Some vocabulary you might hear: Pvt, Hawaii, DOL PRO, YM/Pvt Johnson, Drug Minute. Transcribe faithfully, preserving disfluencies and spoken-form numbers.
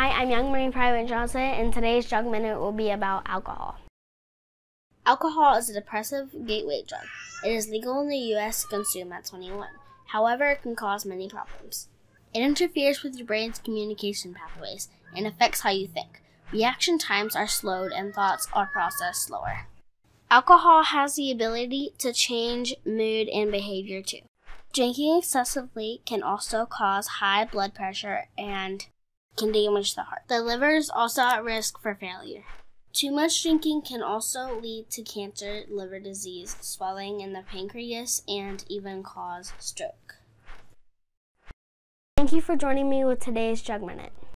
Hi, I'm Young Marine Private Johnson, and today's Drug Minute will be about alcohol. Alcohol is a depressive gateway drug. It is legal in the U S to consume at twenty-one. However, it can cause many problems. It interferes with your brain's communication pathways and affects how you think. Reaction times are slowed and thoughts are processed slower. Alcohol has the ability to change mood and behavior too. Drinking excessively can also cause high blood pressure and can damage the heart. The liver is also at risk for failure. Too much drinking can also lead to cancer, liver disease, swelling in the pancreas, and even cause stroke. Thank you for joining me with today's Drug Minute.